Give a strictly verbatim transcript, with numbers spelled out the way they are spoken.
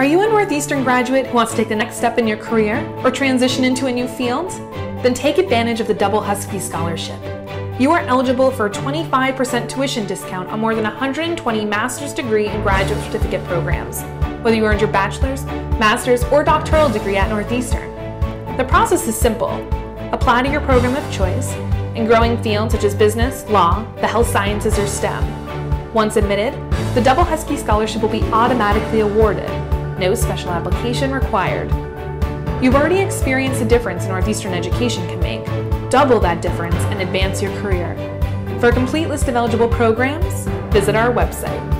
Are you a Northeastern graduate who wants to take the next step in your career or transition into a new field? Then take advantage of the Double Husky Scholarship. You are eligible for a twenty-five percent tuition discount on more than one hundred twenty master's degree and graduate certificate programs, whether you earned your bachelor's, master's, or doctoral degree at Northeastern. The process is simple. Apply to your program of choice in growing fields such as business, law, the health sciences, or STEM. Once admitted, the Double Husky Scholarship will be automatically awarded. No special application required. You've already experienced the difference Northeastern education can make. Double that difference and advance your career. For a complete list of eligible programs, visit our website.